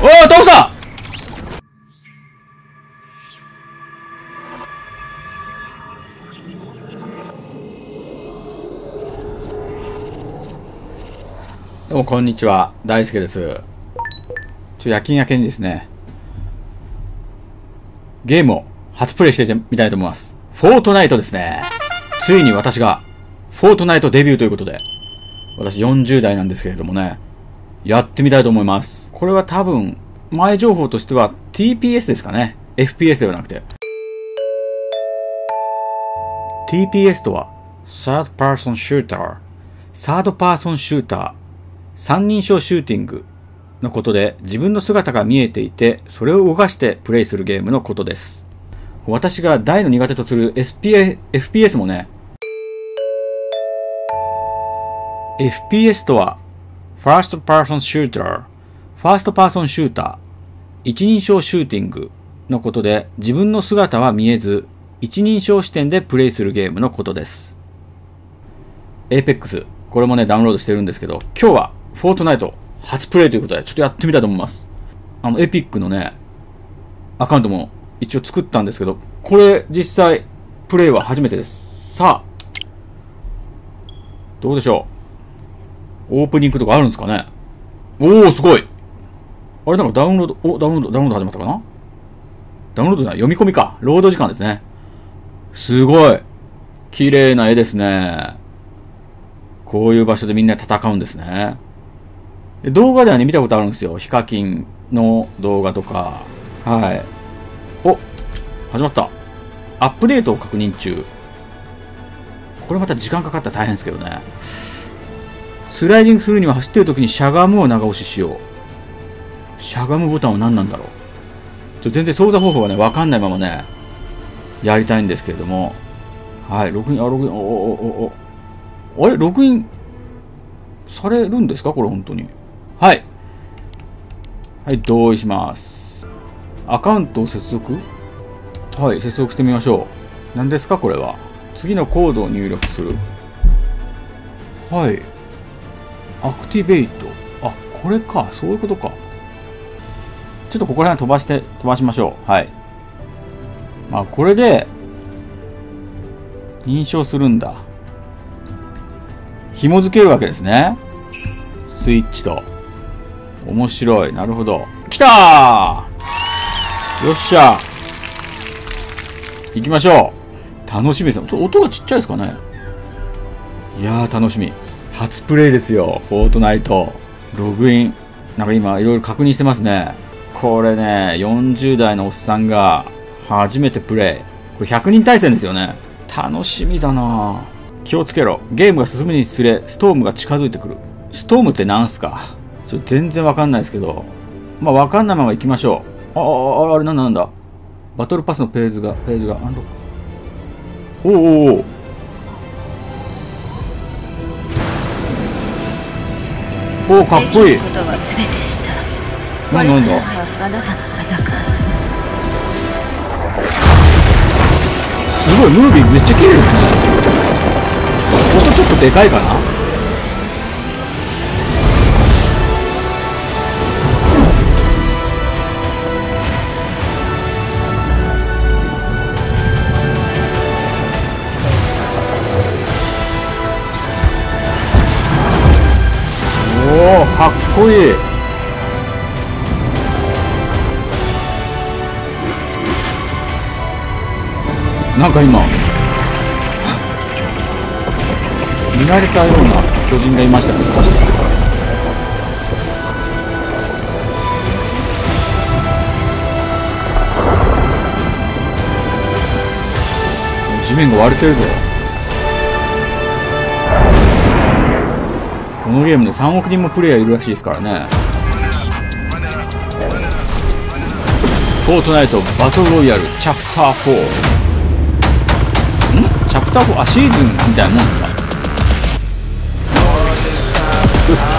おお倒したどうもこんにちは、大輔です。夜勤明けにですね、ゲームを初プレイしてみたいと思います。フォートナイトですね。ついに私が、フォートナイトデビューということで、私40代なんですけれどもね、やってみたいと思います。これは多分、前情報としては TPS ですかね。FPS ではなくて。TPS とは、Third Person Shooter。Third Person Shooter。三人称シューティングのことで、自分の姿が見えていて、それを動かしてプレイするゲームのことです。私が大の苦手とする FPS もね、FPS とは、First Person Shooter、First Person Shooter、一人称シューティングのことで、自分の姿は見えず、一人称視点でプレイするゲームのことです。Apex、これもね、ダウンロードしてるんですけど、今日は、フォートナイト初プレイということで、ちょっとやってみたいと思います。エピックのね、アカウントも一応作ったんですけど、これ実際、プレイは初めてです。さあ、どうでしょう。オープニングとかあるんですかね。おー、すごい。あれなんかダウンロード、お、ダウンロード始まったかな？ダウンロードじゃない、読み込みか。ロード時間ですね。すごい。綺麗な絵ですね。こういう場所でみんな戦うんですね。動画ではね、見たことあるんですよ。ヒカキンの動画とか。はい。お、始まった。アップデートを確認中。これまた時間かかったら大変ですけどね。スライディングするには走ってる時にしゃがむを長押ししよう。しゃがむボタンは何なんだろう。全然操作方法がね、わかんないままね、やりたいんですけれども。はい、ログイン、あれログインされるんですかこれ本当に。はい。はい、同意します。アカウントを接続？はい、接続してみましょう。何ですかこれは。次のコードを入力する。はい。アクティベイト。あ、これか。そういうことか。ちょっとここら辺飛ばしましょう。はい。まあ、これで、認証するんだ。紐付けるわけですね。スイッチと。面白い。なるほど。来たー！よっしゃ。行きましょう。楽しみですね。ちょっと音がちっちゃいですかね。いやー、楽しみ。初プレイですよ。フォートナイト。ログイン。なんか今、いろいろ確認してますね。これね、40代のおっさんが、初めてプレイ。これ100人対戦ですよね。楽しみだなぁ。気をつけろ。ゲームが進むにつれ、ストームが近づいてくる。ストームってなんすか？ちょっと全然わかんないですけど。まあ、わかんないまま行きましょう。あれなんだ。バトルパスのページが、おお。おお、かっこいい。なんだ。すごい、ムービーめっちゃ綺麗ですね。音ちょっとでかいかな。おお、かっこいい。なんか今見られたような巨人がいましたね。地面が割れてるぞ。このゲームで3億人もプレイヤーいるらしいですからね。フォートナイトバトルロイヤルチャプター4。ん？チャプター4、あ、シーズンみたいなもんですか？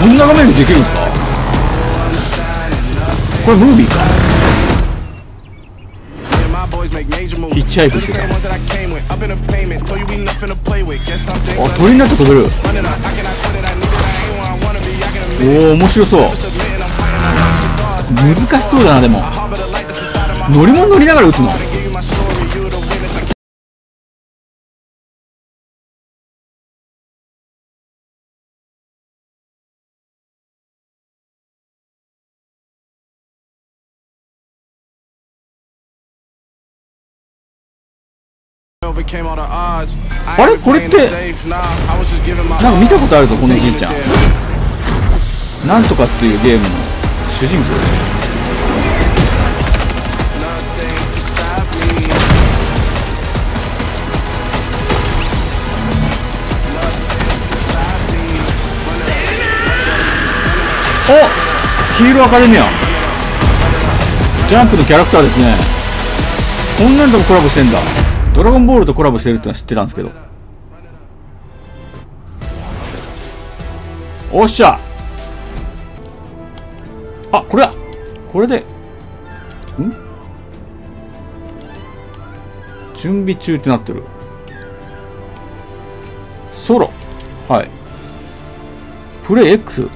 こんな画面でできるんですか？これムービーか。ヒッチハイクしてた。あ、鳥になって飛べる。おお、面白そう。難しそうだな。でも乗り物乗りながら撃つの。あれ、これってなんか見たことあるぞ、このじいちゃん。なんとかっていうゲームの主人公。お、ヒーローアカデミアジャンプのキャラクターですね。こんなんともコラボしてんだ。ドラゴンボールとコラボしてるってのは知ってたんですけど。おっしゃ、あ、これだ。これでん準備中ってなってる。ソロ、はい、プレイ X。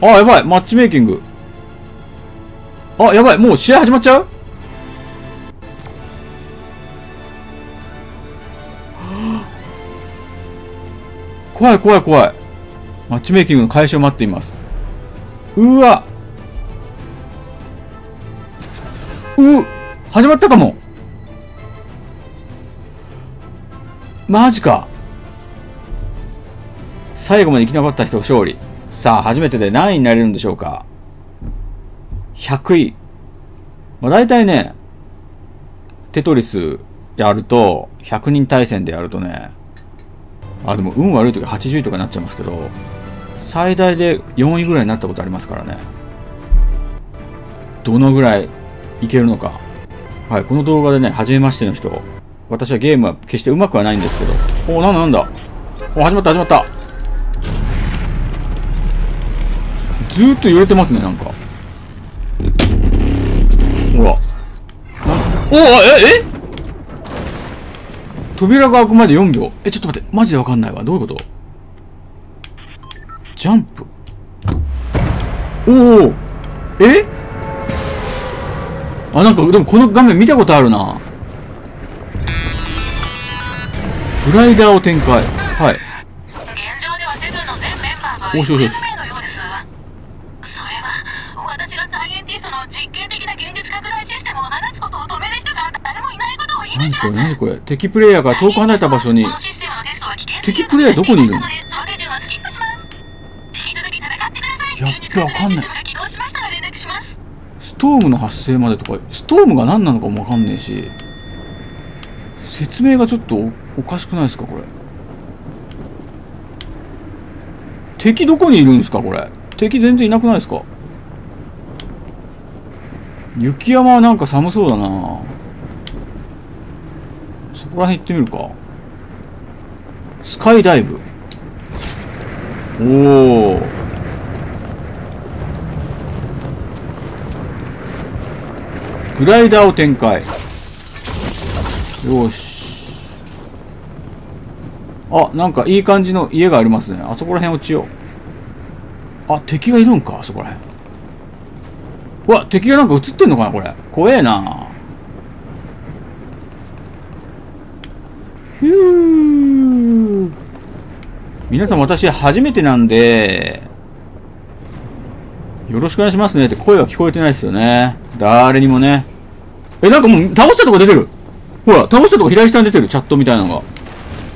あ、やばい、マッチメイキング。あ、やばい、もう試合始まっちゃう。怖い怖い怖い。マッチメイキングの開始を待っています。うわ、始まったかも。マジか。最後まで生き残った人が勝利。さあ、初めてで何位になれるんでしょうか。100位。まあ、大体ね、テトリスやると100人対戦でやるとね、あ、でも運悪い時は80位とかになっちゃいますけど、最大で4位ぐらいになったことありますからね。どのぐらいいけるのか。はい、この動画でね、初めましての人、私はゲームは決してうまくはないんですけど、お、なんだなんだ、お、始まった始まった。ずーっと揺れてますね、なんか。ほら、お、え、扉が開くまで4秒。え、ちょっと待って、マジでわかんないわ、どういうこと。ジャンプ、おお、え、あ、なんかでもこの画面見たことあるな。グライダーを展開、はい。おしおしおし、何これ何これ。敵プレイヤーが遠く離れた場所に。敵プレイヤーどこにいるの。やっぱわかんない。ストームの発生までとか、ストームが何なのかもわかんないし、説明がちょっと おかしくないですかこれ。敵どこにいるんですかこれ。敵全然いなくないですか。雪山はなんか寒そうだな。そこら辺行ってみるか。スカイダイブ、おお、グライダーを展開。よし。あ、なんかいい感じの家がありますね。あそこら辺落ちよう。あ、敵がいるんか、あそこら辺。うわ、敵がなんか映ってんのかなこれ。怖えな。ふぅー。皆さん、私初めてなんで、よろしくお願いしますねって声は聞こえてないですよね。誰にもね。え、なんかもう倒したとこ出てる。ほら、倒したとこ左下に出てる。チャットみたいなのが。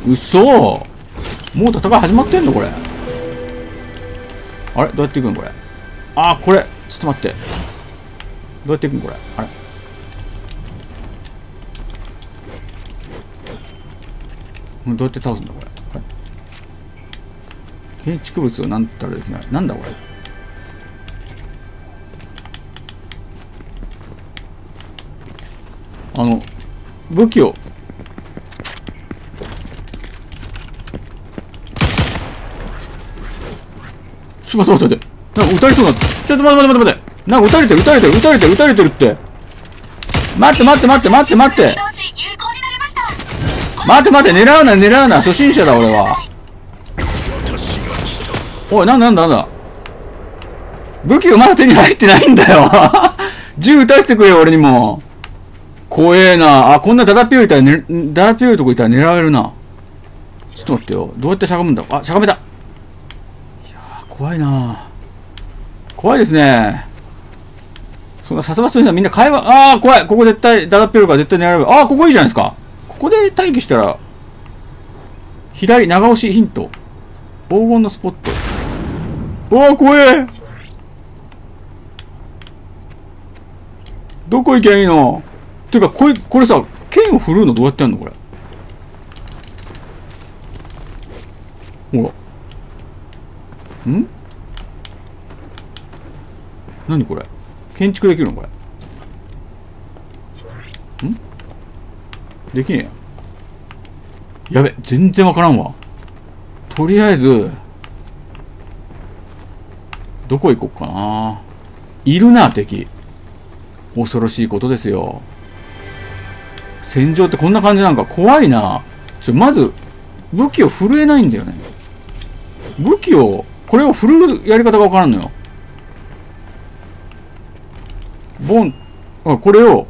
嘘。もう戦い始まってんのこれ。あれ、どうやっていくのこれ。あ、これ。ちょっと待って。どうやっていくのこれ。あれ。どうやって倒すんだこれ。あれ、建築物をなんたらできない。なんだこれ。あの、武器を。ちょっと待って待って。なんか撃たれそうな。ちょっと待って待って待って。なんか撃たれてる撃たれてる撃たれてる撃たれてるって。待って待って待って待って待って。待って待って、狙うな狙うな、初心者だ俺は。おい、なんだなんだなんだ。武器をまだ手に入ってないんだよ。銃撃たしてくれよ、俺にも。怖えな。あ、こんなダダピューいたら、ダダピューいとこいたら狙えるな。ちょっと待ってよ。どうやってしゃがむんだ。あ、しゃがめた。いやー、怖いな。怖いですね。そんな殺伐としたらみんな会話、あー、怖い。ここ絶対、ダダピューから絶対狙える。あー、ここいいじゃないですか。ここで待機したら、左、長押しヒント。黄金のスポット。おー、怖え。どこ行けんいいのていうか、これさ、剣を振るうのどうやってやんのこれ。ほら。ん？何これ？建築できるのこれ。ん？できねえや。やべ、全然わからんわ。とりあえず、どこ行こっかな。いるな、敵。恐ろしいことですよ。戦場ってこんな感じなんか怖いな。まず、武器を震えないんだよね。武器を、これを振るやり方がわからんのよ。ボン、あ、これを、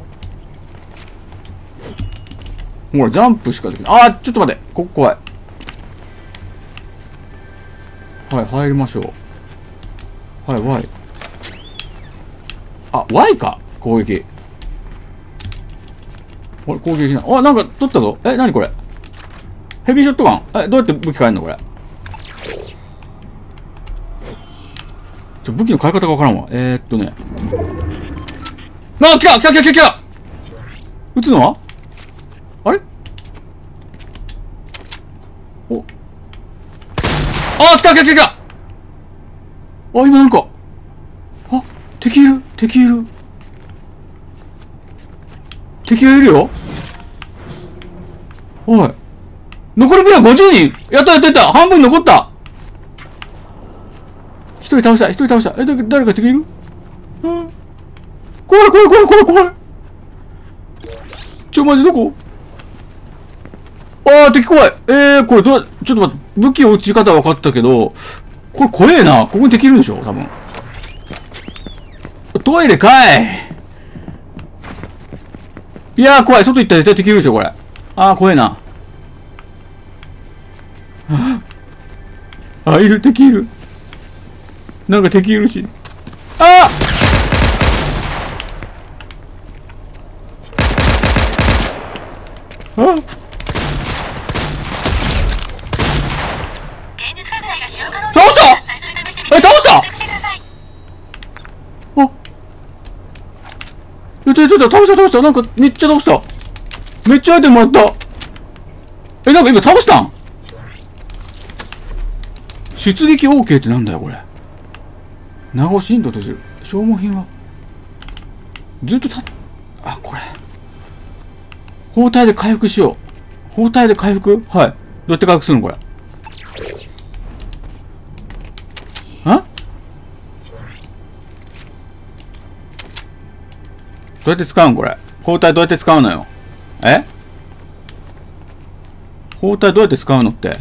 ほら、ジャンプしかできない。あー、ちょっと待って。ここ怖い。はい、入りましょう。はい、Y。あ、Y か。攻撃。あれ、攻撃できない。あ、なんか取ったぞ。え、なにこれ。ヘビーショットガン。え、どうやって武器変えんのこれ。武器の変え方がわからんわ。ね。あ、来た来た来た来た来た。撃つのはあれ、お。あ、来た来た来た来た。あ、今なんか。あ、敵いる敵いる。敵がいるよ。おい。残り部位は50人。やったやったやった。半分残った。一人倒した。一人倒した。え、誰か敵いる？うん。怖い怖い怖い怖い怖い。マジどこ？ああ、敵怖い。これちょっと待って。武器を撃ち方は分かったけど、これ怖えな。ここに敵いるんでしょ？多分。トイレかい。いやー怖い。外行ったら絶対敵いるでしょ、これ。あー、怖いな。あ、いる、敵いる。なんか敵いるし。あーあ倒した！え、倒した！倒したなんかめっちゃ倒しためっちゃアイテムもらった。え、なんか今倒したん。出撃 OK ってなんだよこれ。長押しインド閉じる。消耗品はずっとあ、これ包帯で回復しよう。包帯で回復。はい、どうやって回復するのこれ。どうやって使うんこれ。包帯どうやって使うのよ。え、包帯どうやって使うのって。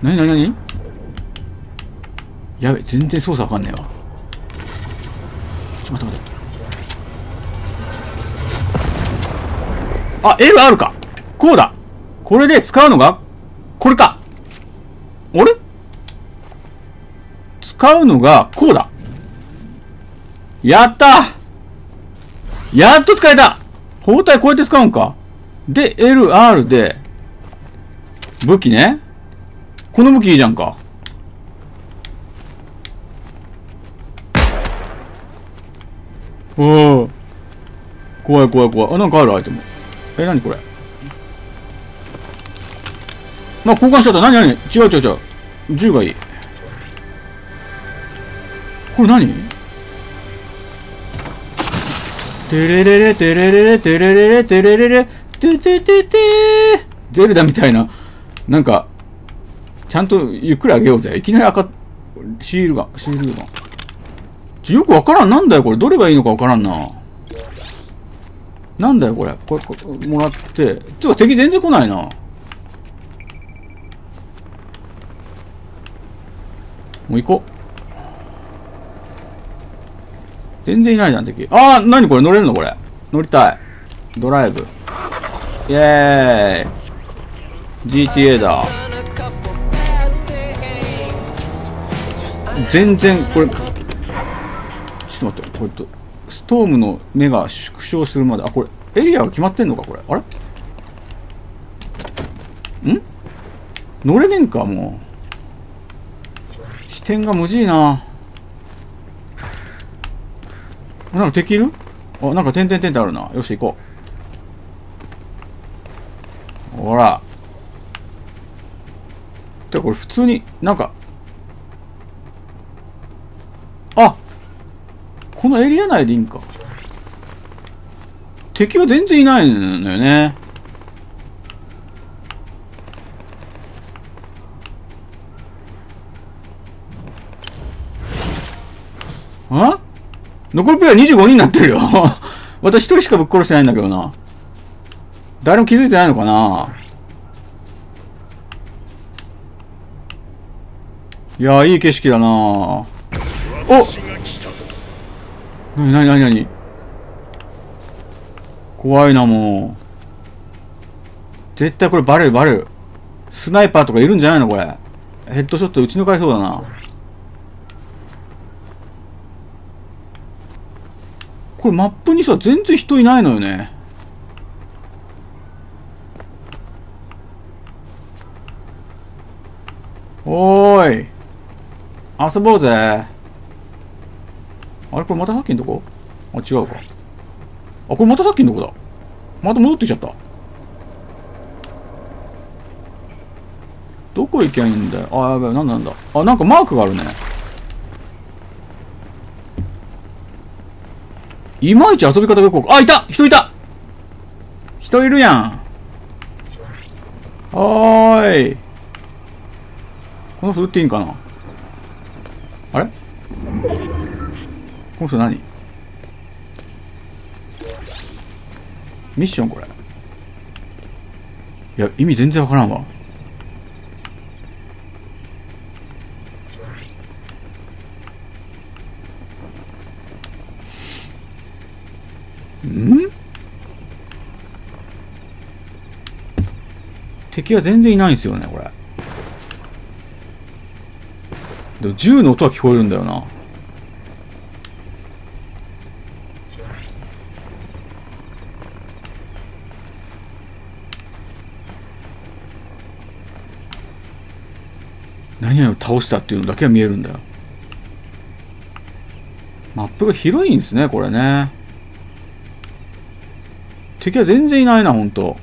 なになになに。やべ、全然操作わかんねえわ。ちょっと待って待って。あ、L あるか。こうだ。これで使うのが、これか。あれ？使うのが、こうだ。やったー、やっと使えた。包帯こうやって使うんか。で、LR で、武器ね。この武器いいじゃんか。おー。怖い怖い怖い。あ、なんかあるアイテム。え、なにこれ。まあ、交換しちゃった。なになに。違う。銃がいい。これ何？テレレレテレレレテレレレテレレレテテテテー。ゼルダみたいな。なんか、ちゃんとゆっくり上げようぜ。いきなり赤、シールガン。よくわからん。なんだよこれ。どれがいいのかわからんな。なんだよこれ。これもらって。つうか敵全然来ないな。もう行こう。全然いないじゃん、敵。あー、なにこれ、乗れるのこれ。乗りたい。ドライブ。イェーイ。GTA だ。全然、これ、ちょっと待って、これと、ストームの目が縮小するまで、あ、これ、エリアが決まってんのか、これ。あれん乗れねんか、もう。視点が無事いな。なんか敵いる？あ、なんか点々点々あるな。よし、行こう。ほら。てか、これ普通に、なんか。あ！このエリア内でいいんか。敵は全然いないんだよね。あ？残りプレイは25人になってるよ。私一人しかぶっ殺してないんだけどな。誰も気づいてないのかな。いやー、いい景色だな。お！なになになになに、怖いな、もう。絶対これバレるバレる。スナイパーとかいるんじゃないのこれ。ヘッドショット打ち抜かれそうだな。これマップにさ、全然人いないのよね。おーい。遊ぼうぜ。あれこれまたさっきのとこ？あ、違うか。あ、これまたさっきのとこだ。また戻ってきちゃった。どこ行きゃいいんだよ。あ、やべえ、なんだなんだ。あ、なんかマークがあるね。いまいち遊び方がよくわかんない。あ、いた！人いた！人いるやん。おーい。この人撃っていいんかな？あれ？この人何？ミッションこれ。いや、意味全然わからんわ。敵は全然いないんですよね、これ。でも銃の音は聞こえるんだよな。何々を倒したっていうのだけは見えるんだよ。マップが広いんですね、これね。敵は全然いないな、ほんと。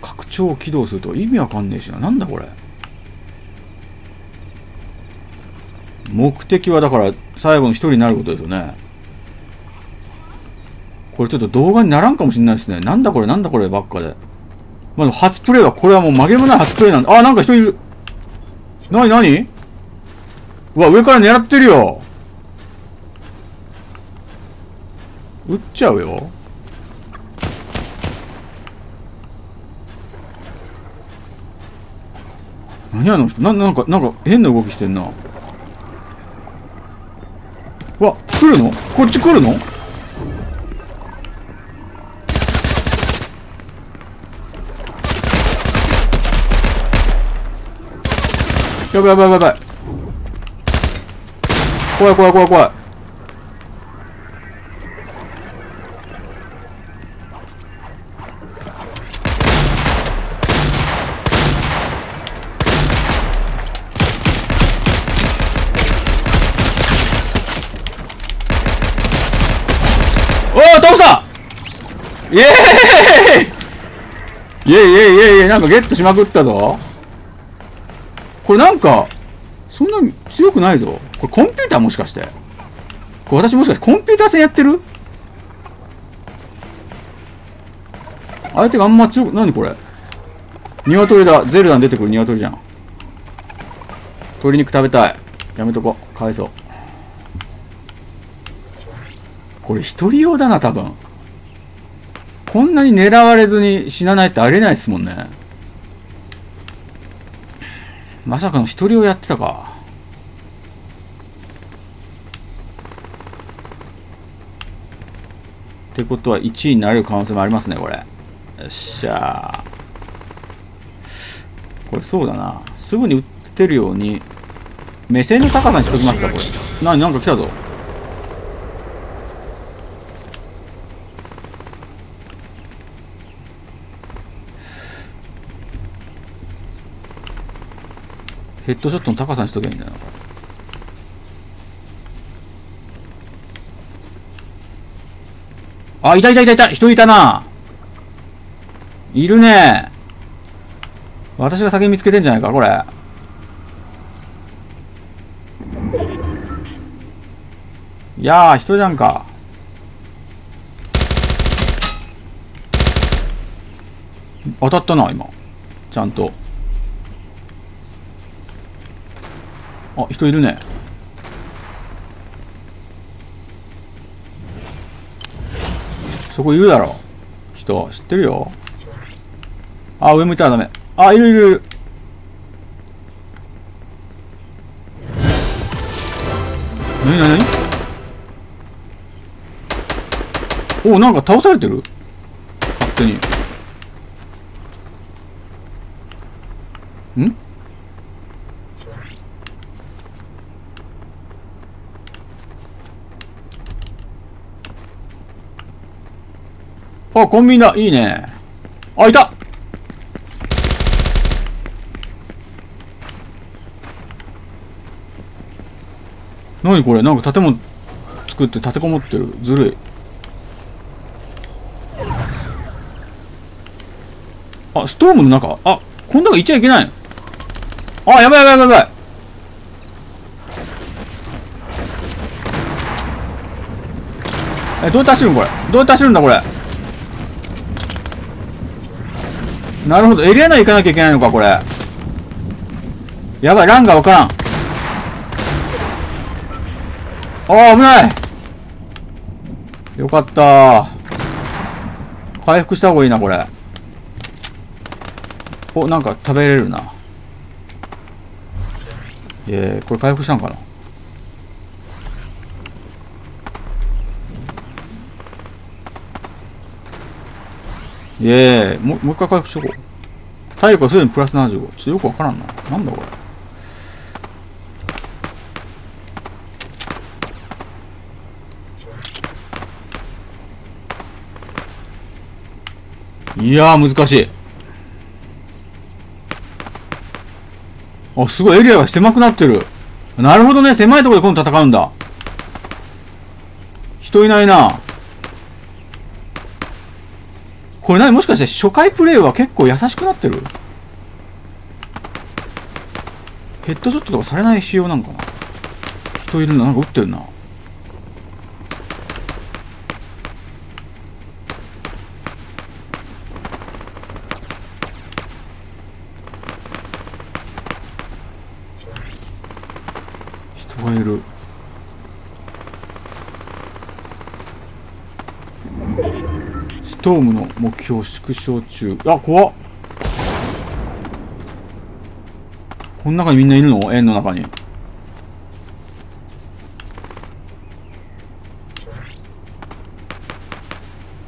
拡張を起動すると意味わかんねえしな。なんだこれ。目的はだから最後の一人になることですよね。これちょっと動画にならんかもしれないですね。なんだこれ、なんだこればっかで。まあ、初プレイは、これはもう曲げもない初プレイなんだ。あ、なんか人いる。なになに、うわ、上から狙ってるよ。撃っちゃうよ。何あの人、なんか変な動きしてんな。うわ、来るの？こっち来るの？やばいやばいやばい。怖い怖い怖い怖い。イエーイイエイイエイイエイイエイ、なんかゲットしまくったぞ。これなんか、そんなに強くないぞ。これコンピューターもしかして。これ私もしかしてコンピューター戦やってる？相手があんま強く、なにこれ。鶏だ。ゼルダに出てくる鶏じゃん。鶏肉食べたい。やめとこ。かわいそう。これ一人用だな、多分。こんなに狙われずに死なないってありえないですもんね。まさかの一人をやってたか。ってことは1位になれる可能性もありますね、これ。よっしゃー。これそうだな。すぐに撃ってるように、目線の高さにしときますか、これ。なんか来たぞ。ヘッドショットの高さにしとけばいいんだよな、これ。あ、いたいたいたいた、人いたな。いるね。私が先見つけてんじゃないか、これ。いやー、人じゃんか。当たったな、今。ちゃんと。あ、人いるね。そこいるだろう。人、知ってるよ。あ、上向いたらダメ。あ、いるいるいる。なになに。お、なんか倒されてる、勝手に。ん、あ、コンビニだ。いいね。あ、いた。なにこれ、なんか建物作って立てこもってる。ずるい。あ、ストームの中。あ、こん中いっちゃいけない。あ、やばいやばいやばいやばい。え、どうやって走るんこれ。どうやって走るんだこれ。なるほど。エリア内行かなきゃいけないのか、これ。やばい、ランがわからん。ああ、危ない。よかった。回復した方がいいな、これ。お、なんか食べれるな。これ回復したんかな。もう一回回復しとこう。体力はすでにプラス75。ちょっとよくわからんな。なんだこれ。いやー、難しい。あ、すごい、エリアが狭くなってる。なるほどね。狭いところで今度戦うんだ。人いないな。これ何、もしかして初回プレイは結構優しくなってる。ヘッドショットとかされない仕様なんかな。人いるな、なんか撃ってるな。人がいる。ストームの目標縮小中。あ、怖っ。この中にみんないるの？円の中に。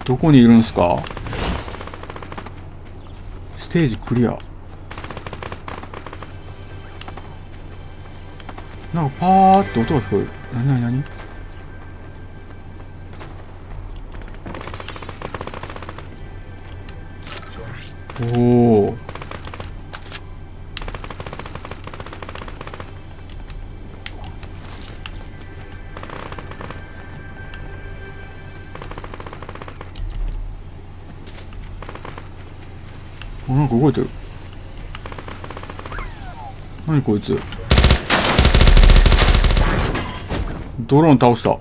どこにいるんすか？ステージクリア。なんかパーって音が聞こえる。なになになに。おお。あ、なんか動いてる。なにこいつ。ドローン倒した。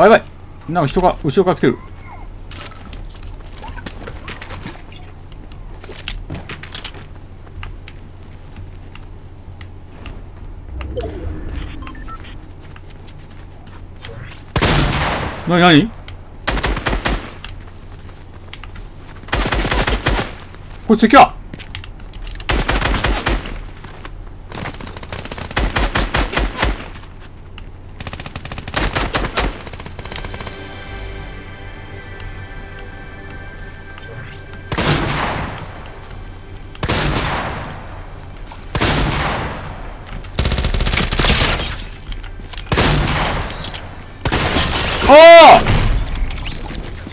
あ、やばい。なんか人が後ろから来てる。なになにこれ。敵や。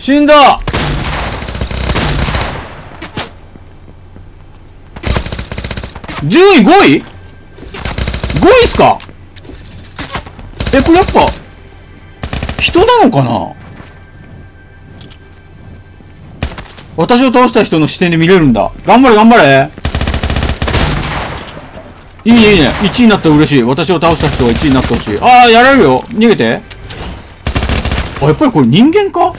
死んだ。順位 5位？ 5 位っすか？え、これやっぱ、人なのかな？私を倒した人の視点で見れるんだ。頑張れ頑張れ。いいねいいね。1位になったら嬉しい。私を倒した人は1位になってほしい。ああ、やられるよ。逃げて。あ、やっぱりこれ人間か？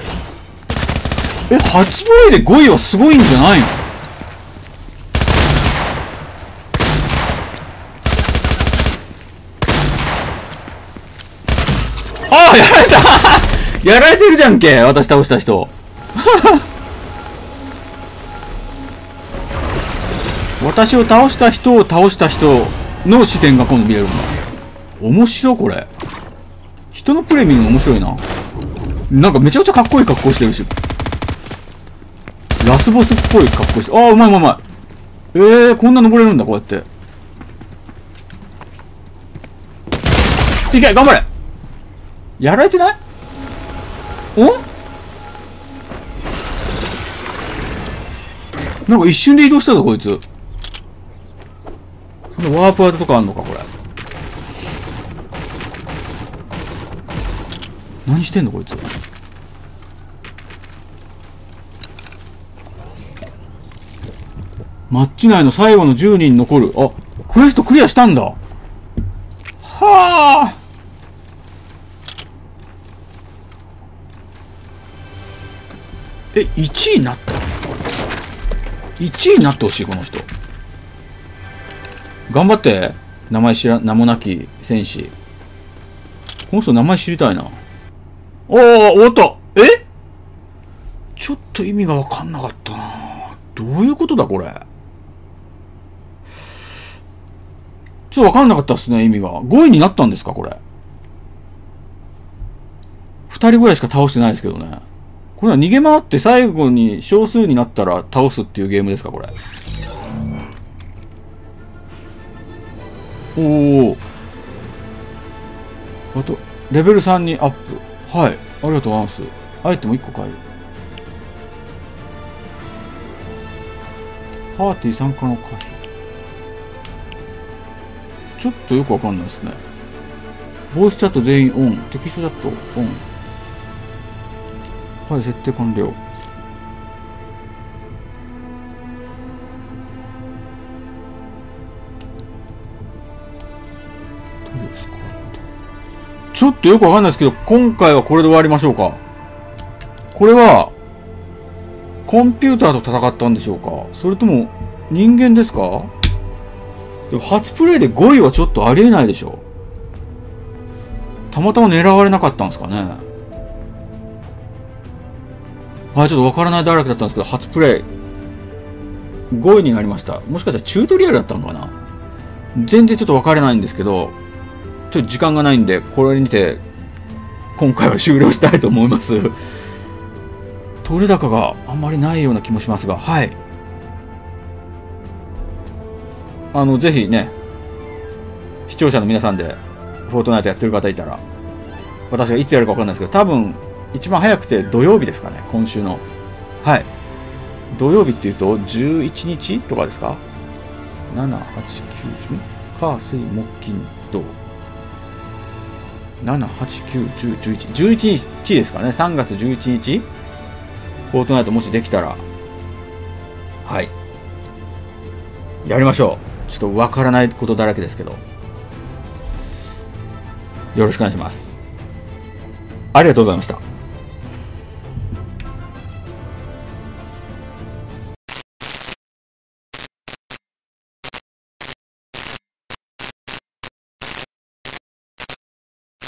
え、初防衛で5位はすごいんじゃないの？ああ、やられたやられてるじゃんけ。私倒した人。私を倒した人を倒した人の視点が今度見れるんだ。面白いこれ。人のプレミアム面白いな。なんかめちゃくちゃかっこいい格好してるし。ラスボスっぽい格好して。ああ、うまいうまいうまい。こんな登れるんだ、こうやって。いけ、頑張れ。やられてない？お？なんか一瞬で移動したぞ、こいつ。そのワープ技とかあんのか、これ。何してんの、こいつ。マッチ内の最後の10人残る。あ、クエストクリアしたんだ。はあ。え、1位になった。1位になってほしい、この人。頑張って。名もなき戦士。この人名前知りたいな。おお、終わった。え、ちょっと意味が分かんなかったな。どういうことだ、これ。ちょっと分かんなかったっすね、意味が。5位になったんですか、これ。2人ぐらいしか倒してないですけどね。これは逃げ回って最後に少数になったら倒すっていうゲームですか、これ。おお。あと、レベル3にアップ。はい。ありがとうございます。アイテム1個買える。パーティー参加の回避。ちょっとよくわかんないですね。ボイスチャット全員オン。テキストチャットオン。はい、設定完了。ちょっとよくわかんないですけど、今回はこれで終わりましょうか。これは、コンピューターと戦ったんでしょうか？それとも、人間ですか？でも初プレイで5位はちょっとありえないでしょ。たまたま狙われなかったんですかね。はい、ちょっとわからないだらけだったんですけど、初プレイ、5位になりました。もしかしたらチュートリアルだったのかな？全然ちょっとわからないんですけど、ちょっと時間がないんで、これにて、今回は終了したいと思います。取れ高があんまりないような気もしますが、はい。ぜひね、視聴者の皆さんで、フォートナイトやってる方いたら、私がいつやるかわかんないですけど、多分、一番早くて土曜日ですかね、今週の。はい。土曜日っていうと、11日とかですか ?7、8、9、10、火、水、木、金、土。7、8、9、10、11日ですかね。3月11日、フォートナイトもしできたら、はい。やりましょう。ちょっとわからないことだらけですけど。よろしくお願いします。ありがとうございました。